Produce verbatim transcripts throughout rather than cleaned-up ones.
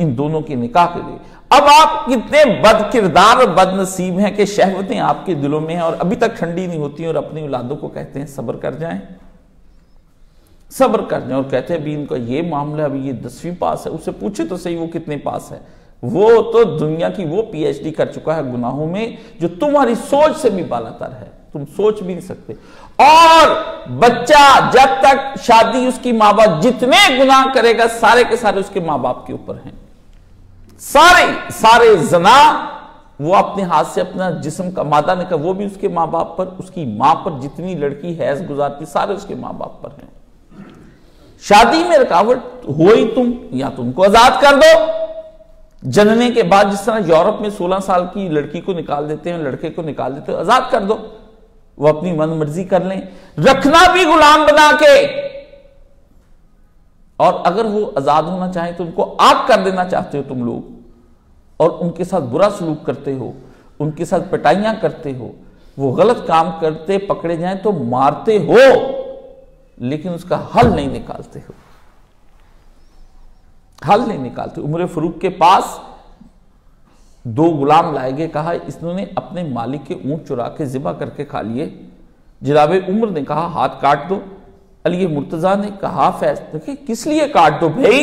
इन दोनों के निकाह के लिए। अब आप कितने बद किरदार और बदनसीब हैं कि शहवतें आपके दिलों में हैं और अभी तक ठंडी नहीं होती और अपनी औलादों को कहते हैं सब्र कर जाएं, सब्र कर जाएं, और कहते हैं अभी इनका ये मामला, अभी ये दसवीं पास है, उससे पूछे तो सही वो कितने पास है, वो तो दुनिया की वो पीएचडी कर चुका है गुनाहों में जो तुम्हारी सोच से भी बालातर है, तुम सोच भी नहीं सकते। और बच्चा जब तक शादी उसकी माँ बाप जितने गुनाह करेगा सारे के सारे उसके माँ बाप के ऊपर हैं, सारे सारे जना वो अपने हाथ से अपना जिस्म का मादा निकाल वो भी उसके माँ बाप पर, उसकी माँ पर जितनी लड़की हैज गुजारती सारे उसके माँ बाप पर हैं। शादी में रुकावट हो ही तुम या तुमको आजाद कर दो, जनने के बाद जिस तरह यूरोप में सोलह साल की लड़की को निकाल देते हैं, लड़के को निकाल देते हैं, आजाद कर दो वो अपनी मन मर्जी कर लें, रखना भी गुलाम बना के, और अगर वो आजाद होना चाहे तो उनको आग कर देना चाहते हो तुम लोग, और उनके साथ बुरा सलूक करते हो, उनके साथ पिटाइयां करते हो, वो गलत काम करते पकड़े जाएं तो मारते हो लेकिन उसका हल नहीं निकालते हो, हल नहीं निकालते। उमर फारूक के पास दो गुलाम लाए गए, कहा इन्होंने अपने मालिक के ऊंट चुरा के ज़िबा करके खा लिए। जनाबे उमर ने कहा हाथ काट दो, अली मुर्तजा ने कहा फैसले किस लिए काट दो भाई,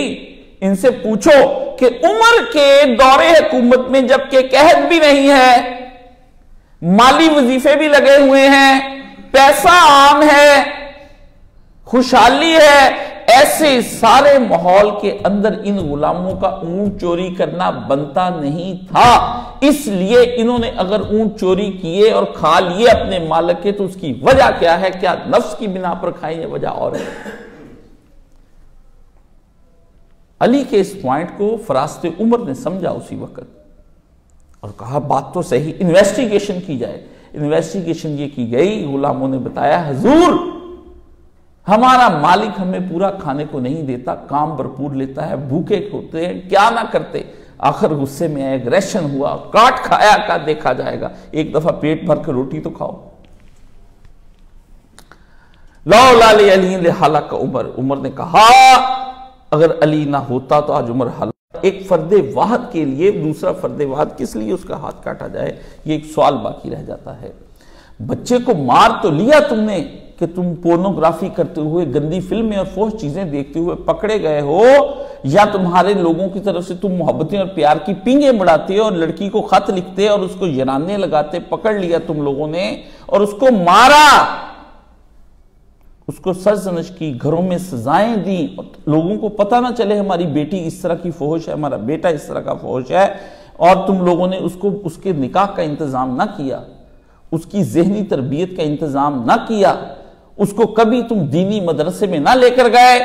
इनसे पूछो कि उमर के दौरे हुकूमत में जबकि कहत भी नहीं है, माली वजीफे भी लगे हुए हैं, पैसा आम है, खुशहाली है, ऐसे सारे माहौल के अंदर इन गुलामों का ऊंट चोरी करना बनता नहीं था। इसलिए इन्होंने अगर ऊंट चोरी किए और खा लिए अपने मालिक के तो उसकी वजह क्या है, क्या नफ्स की बिना पर खाएं या वजह और है। अली के इस पॉइंट को फरासत उमर ने समझा उसी वक्त और कहा बात तो सही, इन्वेस्टिगेशन की जाए। इन्वेस्टिगेशन ये की गई, गुलामों ने बताया हुजूर हमारा मालिक हमें पूरा खाने को नहीं देता, काम भरपूर लेता है, भूखे होते हैं, क्या ना करते, आखिर गुस्से में एग्रेशन हुआ, काट खाया का देखा जाएगा, एक दफा पेट भर के रोटी तो खाओ। लाओ लाले अली ले हलाक उमर, उमर ने कहा अगर अली ना होता तो आज उमर हलाक। एक फर्दे वाहद के लिए दूसरा फर्दे वाहद किस लिए उसका हाथ काटा जाए, ये एक सवाल बाकी रह जाता है। बच्चे को मार तो लिया तुमने कि तुम पोर्नोग्राफी करते हुए, गंदी फिल्में और फोर्स चीजें देखते हुए पकड़े गए हो, या तुम्हारे लोगों की तरफ से तुम मोहब्बतें और प्यार की पींगे बढ़ाते हो और लड़की को खत लिखते और उसको जराने लगाते, पकड़ लिया तुम लोगों ने और उसको मारा, उसको सरजनश की, घरों में सजाएं दी, लोगों को पता ना चले हमारी बेटी इस तरह की फोहश है, हमारा बेटा इस तरह का फोहश है, और तुम लोगों ने उसको उसके निकाह का इंतजाम ना किया, उसकी जहनी तरबियत का इंतजाम ना किया, उसको कभी तुम दीनी मदरसे में ना लेकर गए,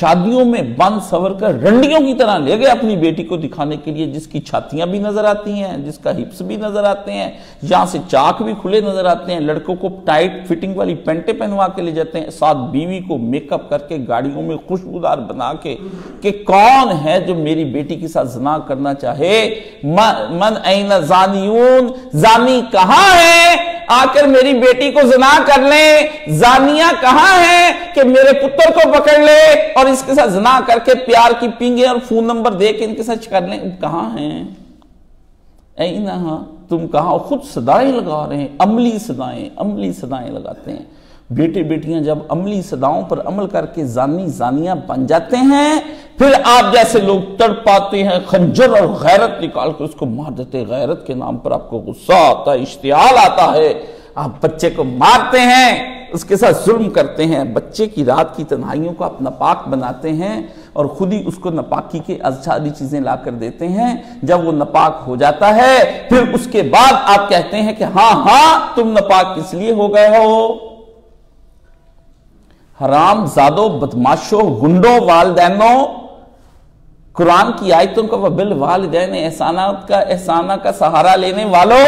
शादियों में बंद सवर कर रंडियों की तरह ले गए अपनी बेटी को दिखाने के लिए, जिसकी छातियां भी नजर आती हैं, जिसका हिप्स भी नजर आते हैं, यहां से चाक भी खुले नजर आते हैं, लड़कों को टाइट फिटिंग वाली पैंटें पहनवा के ले जाते हैं, साथ बीवी को मेकअप करके गाड़ियों में खुशबूदार बना के, कि कौन है जो मेरी बेटी के साथ जना करना चाहे, मन ऐना जानियून, जानी कहाँ है आकर मेरी बेटी को जना कर ले, जानिया कहां है कि मेरे पुत्र को पकड़ ले और इसके साथ जना करके प्यार की पींगे और फोन नंबर दे के इनके साथ कर ले, कहां है ना तुम, कहां खुद सदाएं लगा रहे हैं, अमली सदाएं, अमली सदाएं लगाते हैं। बेटे बेटियां जब अमली सदाओं पर अमल करके जानी जानिया बन जाते हैं, फिर आप जैसे लोग तड़प पाते हैं, खंजर और गैरत निकाल कर उसको मार देते हैं, गैरत के नाम पर आपको गुस्सा आता है, इश्तियाल आता है, आप बच्चे को मारते हैं, उसके साथ जुल्म करते हैं, बच्चे की रात की तन्हाइयों को आप नापाक बनाते हैं और खुद ही उसको नापाकी के सारी चीजें ला कर देते हैं। जब वो नापाक हो जाता है फिर उसके बाद आप कहते हैं कि हाँ हाँ तुम नापाक इसलिए हो गए हो। हराम ज़ादो, बदमाशो, गुंडो, वालदैनो, कुरान की आयतों का वबिल वालदैन एहसाना का एहसाना का सहारा लेने वालों,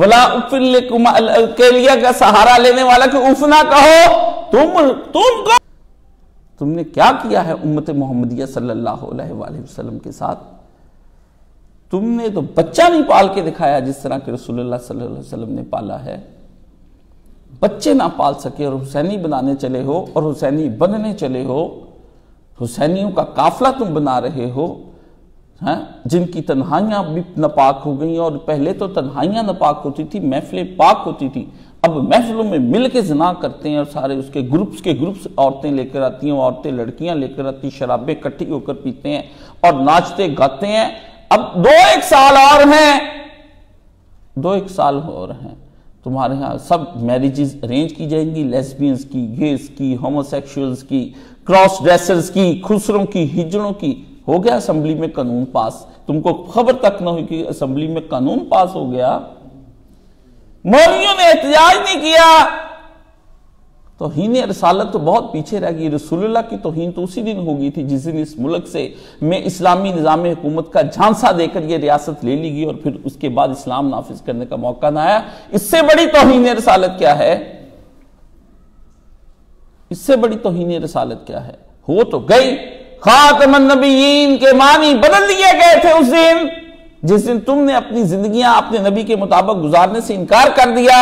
वला उफिल्लकुम अलकलिया का सहारा लेने वाला कि उफ ना कहो, तुम तुम कहो तुमने क्या किया है उम्मत मोहम्मदिया सल्लल्लाहु अलैहि वसल्लम के साथ, तुमने तो बच्चा नहीं पाल के दिखाया जिस तरह के रसूलुल्लाह सल्लल्लाहु अलैहि वसल्लम ने पाला है। बच्चे ना पाल सके और हुसैनी बनाने चले हो और हुसैनी बनने चले हो, हुसैनियों का काफिला तुम बना रहे हो, हैं जिनकी तन्हाइयाँ भी नापाक हो गई, और पहले तो तन्हाइयाँ नापाक होती थी, महफिलें पाक होती थी, अब महफिलों में मिल के जना करते हैं और सारे उसके ग्रुप्स के ग्रुप्स औरतें लेकर आती हैं, औरतें लड़कियां लेकर आती, शराबें इकट्ठी होकर पीते हैं और नाचते गाते हैं। अब दो एक साल और हैं, दो एक साल और हैं, तुम्हारे यहाँ सब मैरिजेस अरेंज की जाएंगी, लेस्बियंस की, गेस की, होमोसेक्सुअल्स की, क्रॉस ड्रेसर्स की, खुसरों की, हिजड़ों की। हो गया असम्बली में कानून पास, तुमको खबर तक ना हुई कि असम्बली में कानून पास हो गया। मौलवियों ने एहतजाज नहीं किया। तौहीन रसालत तो बहुत पीछे रह गई। रसूलुल्लाह की तौहीन तो उसी दिन हो गई थी जिस दिन इस मुल्क से में इस्लामी निज़ाम हुकूमत का झांसा देकर यह रियासत ले ली गई और फिर उसके बाद इस्लाम नाफिज करने का मौका ना आया। इससे बड़ी तौहीन रसालत क्या है? इससे बड़ी तौहीन रसालत क्या है? हो तो गई, खातमन नबीयीन के मानी बदल दिए गए थे उस दिन जिस दिन तुमने अपनी जिंदगियां अपने नबी के मुताबिक गुजारने से इनकार कर दिया।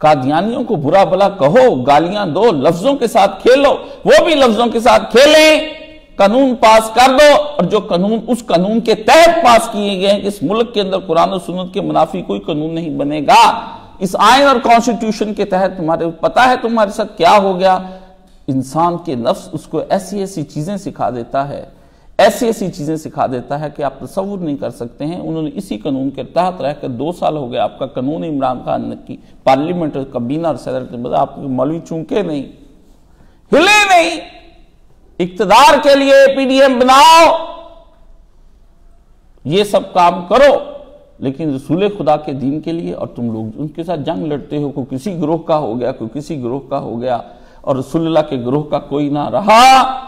कादियानियों को बुरा भला कहो, गालियां दो, लफ्जों के साथ खेलो, वो भी लफ्जों के साथ खेलें, कानून पास कर दो और जो कानून उस कानून के तहत पास किए गए हैं कि इस मुल्क के अंदर कुरान और सुन्नत के मुनाफी कोई कानून नहीं बनेगा। इस आइन और कॉन्स्टिट्यूशन के तहत तुम्हारे पता है तुम्हारे साथ क्या हो गया। इंसान के नफ्स उसको ऐसी ऐसी चीजें सिखा देता है, ऐसी ऐसी चीज़ें सिखा देता है कि आप तसव्वुर नहीं कर सकते हैं। उन्होंने इसी कानून के तहत रहकर दो साल हो गए आपका कानून इमरान खान की पार्लियामेंट और कबीना और सैदर के बाद आपके मौलवी चूंके नहीं, हिले नहीं, इक्तदार के लिए पीडीएम बनाओ, ये सब काम करो, लेकिन रसूल खुदा के दीन के लिए और तुम लोग उनके साथ जंग लड़ते हो। कोई किसी ग्रोह का हो गया, कोई किसी ग्रोह का हो गया और रसूलुल्लाह के ग्रोह का कोई ना रहा।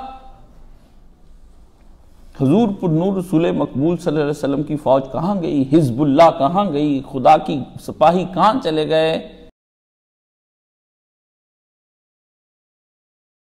हुजूर पुर नूर रसूल मकबूल सल्लल्लाहु अलैहि वसल्लम की फौज कहाँ गई? हिजबुल्लाह कहाँ गई? खुदा की सिपाही कहाँ चले गए?